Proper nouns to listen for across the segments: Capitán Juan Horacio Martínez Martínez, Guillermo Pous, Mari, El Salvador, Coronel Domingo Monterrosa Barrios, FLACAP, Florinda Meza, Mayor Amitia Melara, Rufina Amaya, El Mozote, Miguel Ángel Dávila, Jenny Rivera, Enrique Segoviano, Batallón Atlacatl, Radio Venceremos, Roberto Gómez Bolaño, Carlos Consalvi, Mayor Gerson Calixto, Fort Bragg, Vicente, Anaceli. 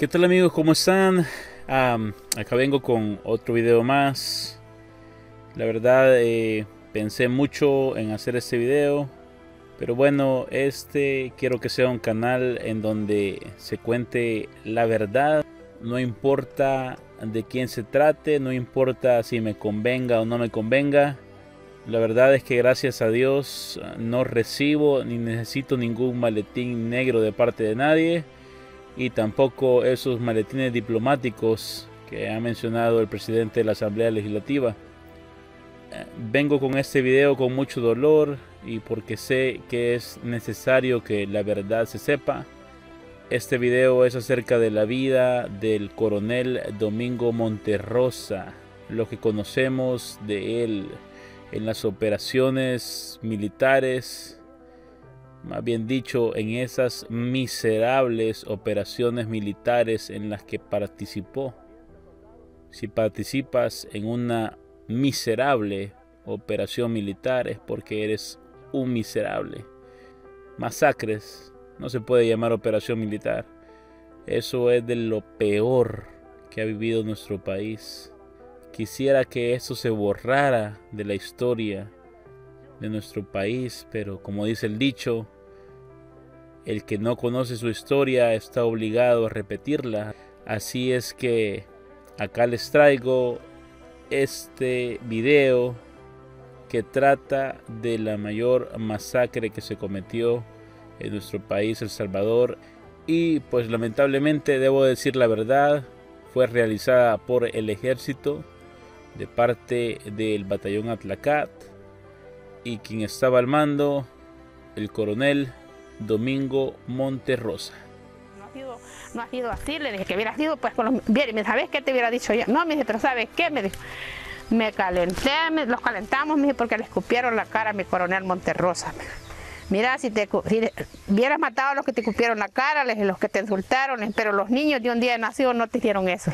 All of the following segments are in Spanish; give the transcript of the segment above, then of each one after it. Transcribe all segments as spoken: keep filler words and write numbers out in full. ¿Qué tal, amigos? ¿Cómo están? Um, acá vengo con otro video más. La verdad, eh, pensé mucho en hacer este video, pero bueno, este quiero que sea un canal en donde se cuente la verdad. No importa de quién se trate, no importa si me convenga o no me convenga. La verdad es que gracias a Dios no recibo ni necesito ningún maletín negro de parte de nadie. Y tampoco esos maletines diplomáticos que ha mencionado el presidente de la Asamblea Legislativa. Vengo con este video con mucho dolor y porque sé que es necesario que la verdad se sepa. Este video es acerca de la vida del coronel Domingo Monterrosa, lo que conocemos de él en las operaciones militares. Más bien dicho, en esas miserables operaciones militares en las que participó. Si participas en una miserable operación militar es porque eres un miserable. Masacres, no se puede llamar operación militar. Eso es de lo peor que ha vivido nuestro país. Quisiera que eso se borrara de la historia de nuestro país, pero como dice el dicho, el que no conoce su historia está obligado a repetirla. Así es que acá les traigo este video que trata de la mayor masacre que se cometió en nuestro país, El Salvador, y pues lamentablemente debo decir la verdad, fue realizada por el ejército de parte del Batallón Atlacatl. Y quien estaba al mando, el coronel Domingo Monterrosa. No ha sido, no ha sido así, le dije que hubiera sido, pues con los... Bien, me ¿sabes qué te hubiera dicho yo? No, me dice, pero ¿sabes qué? Me dijo, me calenté, me, los calentamos, me dice, porque le escupieron la cara a mi coronel Monterrosa. Mira, si te si hubieras matado a los que te escupieron la cara, les, los que te insultaron, les, pero los niños de un día nacido no te hicieron eso.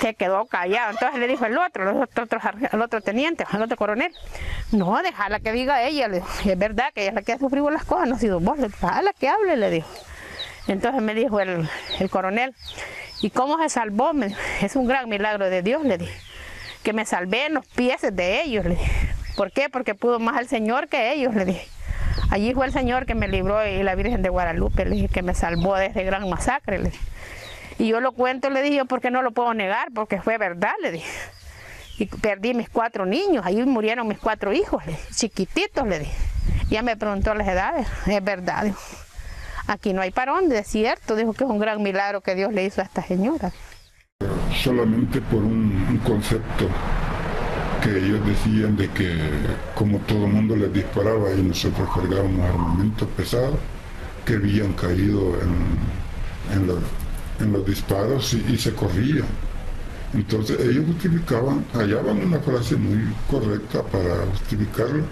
Se quedó callado, entonces le dijo el otro, el otro, otro, el otro teniente, el otro coronel, no, déjala que diga ella, le dijo, es verdad que ella es la que ha sufrido las cosas, no ha sido vos, déjala que hable, le dijo. Entonces me dijo el, el coronel, ¿y cómo se salvó? Me dijo, es un gran milagro de Dios, le dije, que me salvé en los pies de ellos, le dije. ¿Por qué? Porque pudo más el Señor que ellos, le dije. Allí fue el Señor que me libró y la Virgen de Guadalupe, le dije, que me salvó de ese gran masacre, le dije. Y yo lo cuento, le dije, porque no lo puedo negar, porque fue verdad, le dije. Y perdí mis cuatro niños, ahí murieron mis cuatro hijos, le dije, chiquititos, le dije. Ya me preguntó las edades, es verdad, dijo. Aquí no hay parón, es cierto, dijo que es un gran milagro que Dios le hizo a esta señora. Solamente por un, un concepto que ellos decían de que como todo el mundo les disparaba y nosotros cargábamos armamentos pesados que habían caído en, en los... en los disparos y, y se corría. Entonces ellos justificaban, hallaban una frase muy correcta para justificarlo,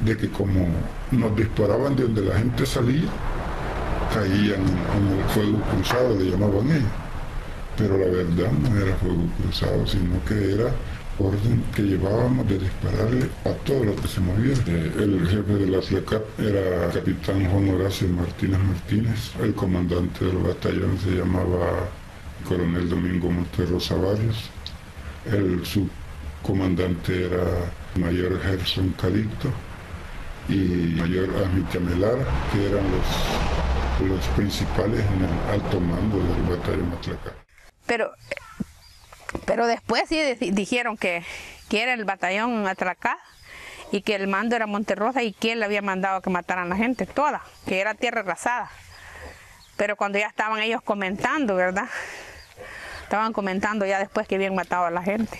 de que como nos disparaban de donde la gente salía, caían en el fuego cruzado, le llamaban ellos. Pero la verdad no era fuego cruzado, sino que era orden que llevábamos de dispararle a todo lo que se movía. El jefe de la FLACAP era Capitán Juan Horacio Martínez Martínez. El comandante del batallón se llamaba Coronel Domingo Monterrosa Barrios. El subcomandante era Mayor Gerson Calixto y Mayor Amitia Melara, que eran los, los principales en el alto mando del batallón Atlacatl. Pero... Pero después sí dijeron que, que era el batallón Atlacatl y que el mando era Monterrosa y que él le había mandado que mataran a la gente toda, que era tierra arrasada. Pero cuando ya estaban ellos comentando, ¿verdad? Estaban comentando ya después que habían matado a la gente.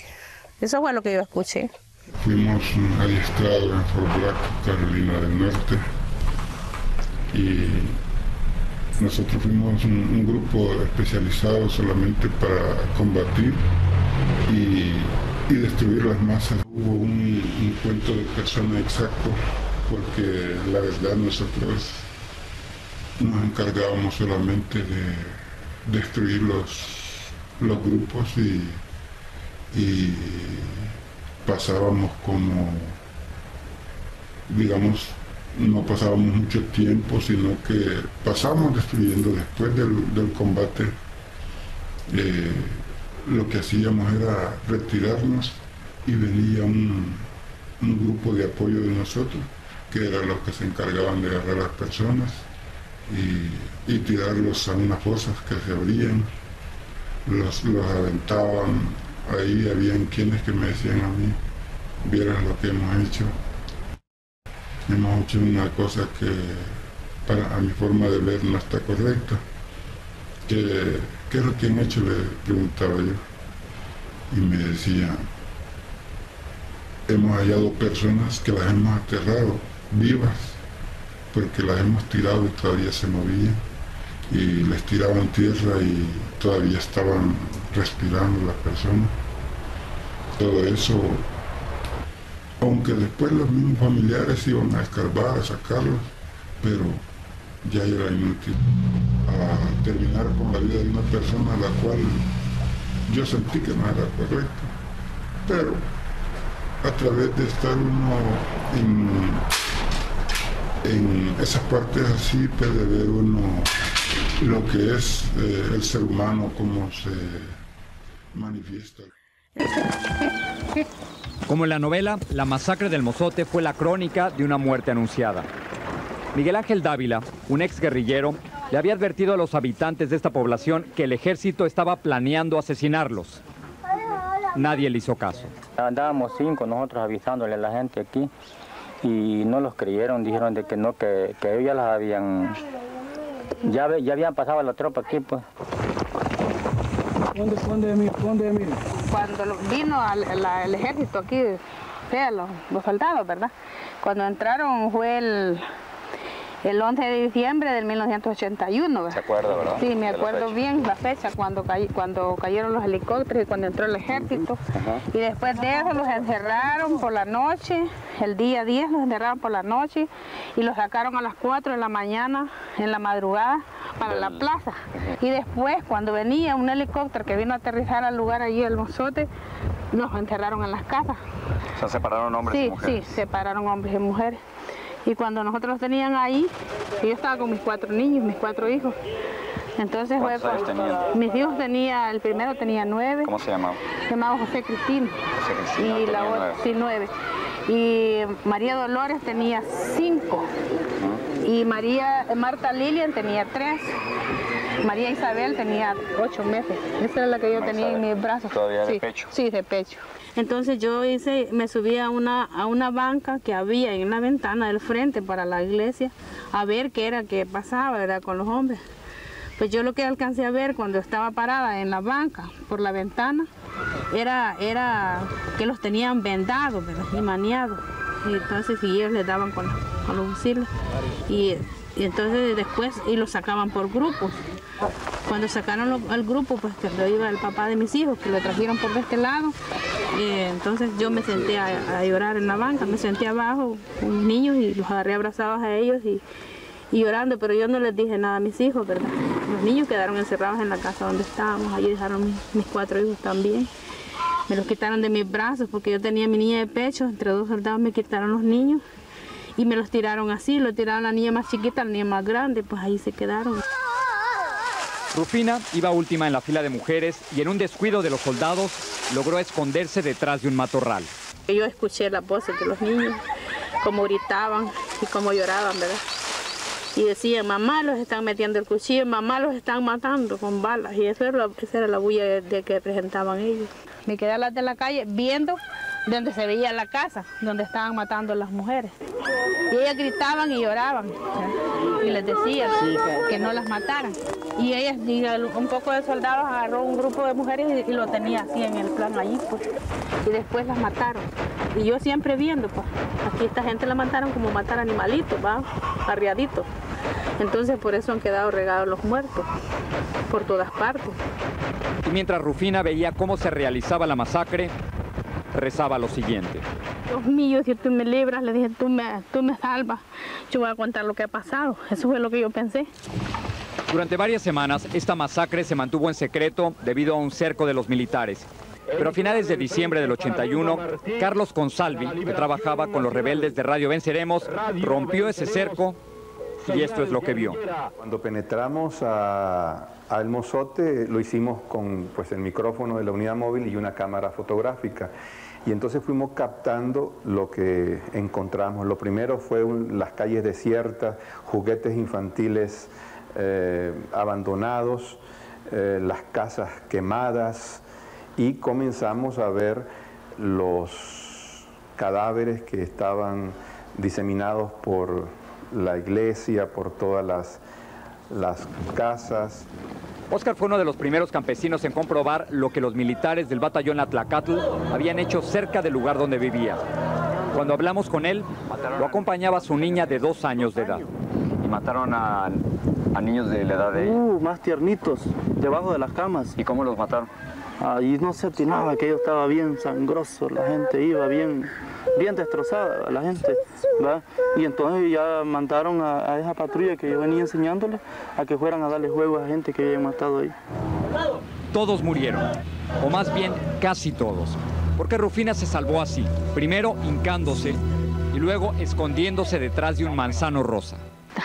Eso fue lo que yo escuché. Fuimos adiestrados en Fort Bragg, Carolina del Norte, y nosotros fuimos un, un grupo especializado solamente para combatir y, y destruir las masas. Hubo un, un cuento de personas exacto, porque la verdad nosotros nos encargábamos solamente de destruir los, los grupos y, y pasábamos como, digamos, no pasábamos mucho tiempo, sino que pasábamos destruyendo después del, del combate eh, lo que hacíamos era retirarnos y venía un, un grupo de apoyo de nosotros, que eran los que se encargaban de agarrar a las personas y, y tirarlos a unas fosas que se abrían, los, los aventaban. Ahí habían quienes que me decían a mí, vieran lo que hemos hecho. Hemos hecho una cosa que, para, a mi forma de ver, no está correcta. ¿Qué, qué es lo que han hecho?, le preguntaba yo. Y me decían, hemos hallado personas que las hemos aterrado, vivas, porque las hemos tirado y todavía se movían. Y les tiraban tierra y todavía estaban respirando las personas. Todo eso, aunque después los mismos familiares iban a escarbar, a sacarlos, pero ya era inútil. A terminar con la vida de una persona a la cual yo sentí que no era correcto. Pero a través de estar uno en, en esas partes así, puede ver uno lo que es eh, el ser humano, cómo se manifiesta. Como en la novela, la masacre del Mozote fue la crónica de una muerte anunciada. Miguel Ángel Dávila, un exguerrillero, le había advertido a los habitantes de esta población que el ejército estaba planeando asesinarlos. Nadie le hizo caso. Andábamos cinco nosotros avisándole a la gente aquí y no los creyeron, dijeron de que no, que, que ellos ya las habían... Ya, ya habían pasado la tropa aquí, pues. ¿Dónde, dónde, dónde, mire? Cuando vino al, la, el ejército aquí, los, los soldados, ¿verdad? Cuando entraron fue el, el once de diciembre del mil novecientos ochenta y uno, ¿verdad? ¿Se acuerda, verdad? Sí, me acuerdo bien la fecha, cuando, cay, cuando cayeron los helicópteros y cuando entró el ejército. Uh-huh. Y después de eso los encerraron por la noche, el día diez los encerraron por la noche y los sacaron a las cuatro de la mañana, en la madrugada, para la plaza. Y después, cuando venía un helicóptero que vino a aterrizar al lugar allí, el Mozote, nos encerraron en las casas. O sea, separaron hombres sí, y mujeres. Sí, separaron hombres y mujeres. Y cuando nosotros los tenían ahí, yo estaba con mis cuatro niños, mis cuatro hijos. Entonces, fue, pues, mis hijos tenía, el primero tenía nueve. ¿Cómo se llamaba? Se llamaba José Cristina. José Cristina. Y la otra, sí, nueve. Y María Dolores tenía cinco. Y María Marta Lilian tenía tres. María Isabel tenía ocho meses. Esa era la que yo María tenía Isabel. En mis brazos. ¿Todavía sí, de pecho? Sí, de pecho. Entonces yo hice, me subí a una, a una banca que había en la ventana del frente para la iglesia a ver qué era que pasaba, ¿verdad?, con los hombres. Pues yo lo que alcancé a ver cuando estaba parada en la banca por la ventana era, era que los tenían vendados, ¿verdad?, y maniados. Y entonces y ellos les daban con, con los fusiles. Y, y entonces después y los sacaban por grupos. Cuando sacaron lo, al grupo, pues que lo iba el papá de mis hijos, que lo trajeron por de este lado. Eh, entonces yo me senté a, a llorar en la banca, me senté abajo con mis niños y los agarré abrazados a ellos y, y llorando, pero yo no les dije nada a mis hijos, ¿verdad? Los niños quedaron encerrados en la casa donde estábamos, allí dejaron mis, mis cuatro hijos también. Me los quitaron de mis brazos porque yo tenía a mi niña de pecho, entre dos soldados me quitaron los niños y me los tiraron así, lo tiraron a la niña más chiquita, a la niña más grande, pues ahí se quedaron. Rufina iba última en la fila de mujeres y en un descuido de los soldados logró esconderse detrás de un matorral. Yo escuché las voces de los niños, cómo gritaban y cómo lloraban, ¿verdad? Y decían, mamá, los están metiendo el cuchillo, mamá, los están matando con balas. Y eso era la, esa era la bulla de, de que presentaban ellos. Me quedé al lado de la calle viendo donde se veía la casa, donde estaban matando a las mujeres. Y ellas gritaban y lloraban, ¿sabes? Y les decía que no las mataran. Y ellas, y un poco de soldados agarró un grupo de mujeres y, y lo tenía así en el plano allí, pues. Y después las mataron. Y yo siempre viendo, pues, aquí esta gente la mataron como matar animalitos, va, arriaditos. Entonces por eso han quedado regados los muertos, por todas partes. Y mientras Rufina veía cómo se realizaba la masacre, rezaba lo siguiente. Dios mío, si tú me libras, le dije, tú me, tú me salvas, yo voy a contar lo que ha pasado. Eso fue lo que yo pensé. Durante varias semanas, esta masacre se mantuvo en secreto debido a un cerco de los militares. Pero a finales de diciembre del ochenta y uno, Carlos Consalvi, que trabajaba con los rebeldes de Radio Venceremos, rompió ese cerco y esto es lo que vio. Cuando penetramos a, a El Mozote, lo hicimos con pues, el micrófono de la unidad móvil y una cámara fotográfica. Y entonces fuimos captando lo que encontramos. Lo primero fue un, las calles desiertas, juguetes infantiles eh, abandonados, eh, las casas quemadas, y comenzamos a ver los cadáveres que estaban diseminados por la iglesia, por todas las, las casas. Óscar fue uno de los primeros campesinos en comprobar lo que los militares del batallón Atlacatl habían hecho cerca del lugar donde vivía. Cuando hablamos con él, lo acompañaba su niña de dos años de edad. Y mataron a, a niños de la edad de ella. Uh, más tiernitos, debajo de las camas. ¿Y cómo los mataron? Ahí no se atinaba, que yo estaba bien sangroso, la gente iba bien, bien destrozada, la gente, ¿verdad? Y entonces ya mandaron a, a esa patrulla que yo venía enseñándole a que fueran a darle juego a gente que había matado ahí. Todos murieron, o más bien casi todos, porque Rufina se salvó así, primero hincándose y luego escondiéndose detrás de un manzano rosa.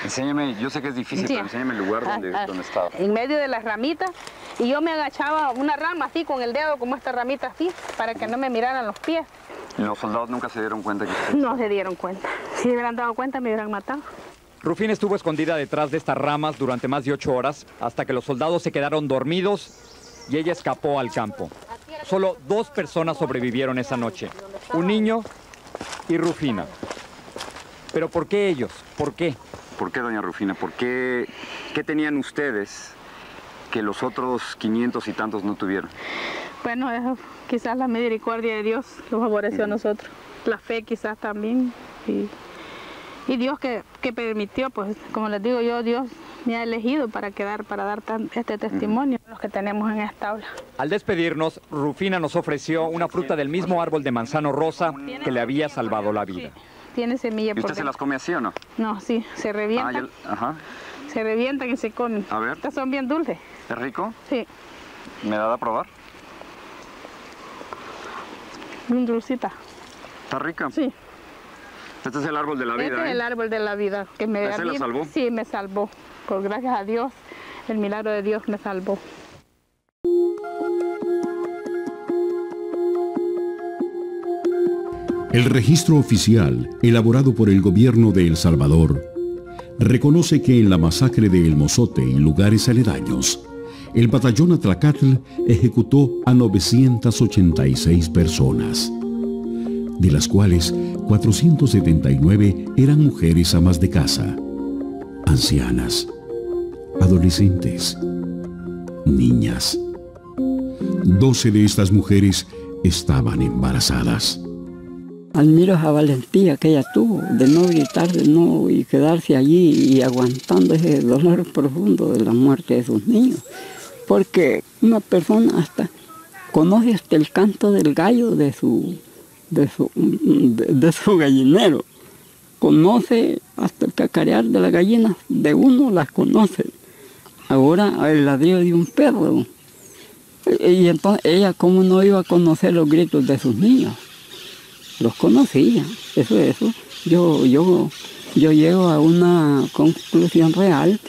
Enséñame, yo sé que es difícil, sí, pero enséñame el lugar donde, donde estaba. En medio de las ramitas, y yo me agachaba una rama así con el dedo, como esta ramita así, para que no me miraran los pies. ¿Los soldados nunca se dieron cuenta que usted... No se dieron cuenta. Si me hubieran dado cuenta, me hubieran matado. Rufina estuvo escondida detrás de estas ramas durante más de ocho horas, hasta que los soldados se quedaron dormidos y ella escapó al campo. Solo dos personas sobrevivieron esa noche, un niño y Rufina. ¿Pero por qué ellos? ¿Por qué? ¿Por qué, doña Rufina? ¿Por qué? ¿Qué tenían ustedes que los otros quinientos y tantos no tuvieron? Bueno, eso, quizás la misericordia de Dios los favoreció uh-huh. a nosotros. La fe quizás también. Y, y Dios que, que permitió, pues, como les digo yo, Dios me ha elegido para quedar, para dar tan, este testimonio, uh-huh. los que tenemos en esta aula. Al despedirnos, Rufina nos ofreció una fruta del mismo árbol de manzano rosa que le había salvado la vida. Sí. Tiene semilla. ¿Y usted por se las come así o no? No, sí, se revientan. Ah, ya, ajá. Se revientan y se comen. A ver. Estas son bien dulces. ¿Es rico? Sí. ¿Me da a probar? Bien dulcita. ¿Está rica? Sí. Este es el árbol de la vida. Este es ¿eh? el árbol de la vida. Que me ¿Ese la salvó? Sí, me salvó. Por gracias a Dios, el milagro de Dios me salvó. El registro oficial, elaborado por el gobierno de El Salvador, reconoce que en la masacre de El Mozote y lugares aledaños, el batallón Atlacatl ejecutó a novecientas ochenta y seis personas, de las cuales cuatrocientas setenta y nueve eran mujeres amas de casa, ancianas, adolescentes, niñas. doce de estas mujeres estaban embarazadas. Admiro esa valentía que ella tuvo de no gritar, de no y quedarse allí y aguantando ese dolor profundo de la muerte de sus niños. Porque una persona hasta conoce hasta el canto del gallo de su, de su, de, de su gallinero. Conoce hasta el cacarear de las gallinas, de uno las conoce. Ahora el ladrido de un perro. Y entonces ella cómo no iba a conocer los gritos de sus niños. Los conocía, eso eso. Yo, yo, yo llego a una conclusión real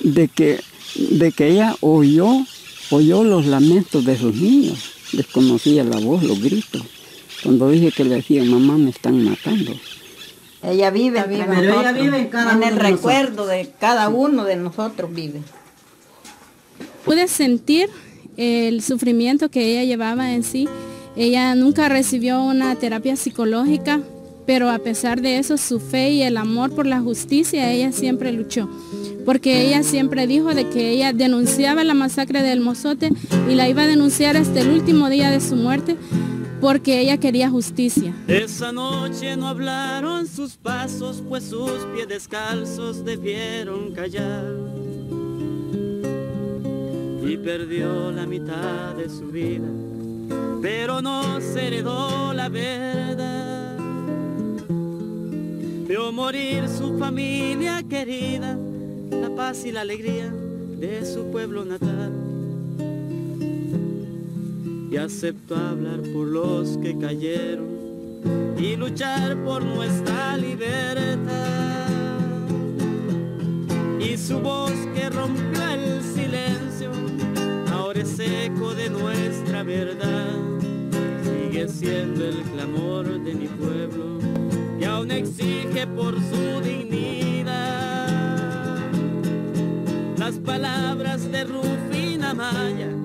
de que, de que ella oyó, oyó los lamentos de sus niños. Desconocía la voz, los gritos. Cuando dije que le decían, mamá, me están matando. Ella vive, entre nosotros, pero ella vive en, cada en el recuerdo de cada uno de nosotros vive. Pude sentir el sufrimiento que ella llevaba en sí. Ella nunca recibió una terapia psicológica, pero a pesar de eso, su fe y el amor por la justicia, ella siempre luchó. Porque ella siempre dijo de que ella denunciaba la masacre del Mozote y la iba a denunciar hasta el último día de su muerte, porque ella quería justicia. Esa noche no hablaron sus pasos, pues sus pies descalzos debieron callar. Y perdió la mitad de su vida, pero no se heredó la verdad. Vio morir su familia querida, la paz y la alegría de su pueblo natal. Y aceptó hablar por los que cayeron y luchar por nuestra libertad. y su voz que rompió el silencio, ahora es eco de nuestra verdad, sigue siendo el clamor de mi pueblo, que aún exige por su dignidad, las palabras de Rufina Amaya.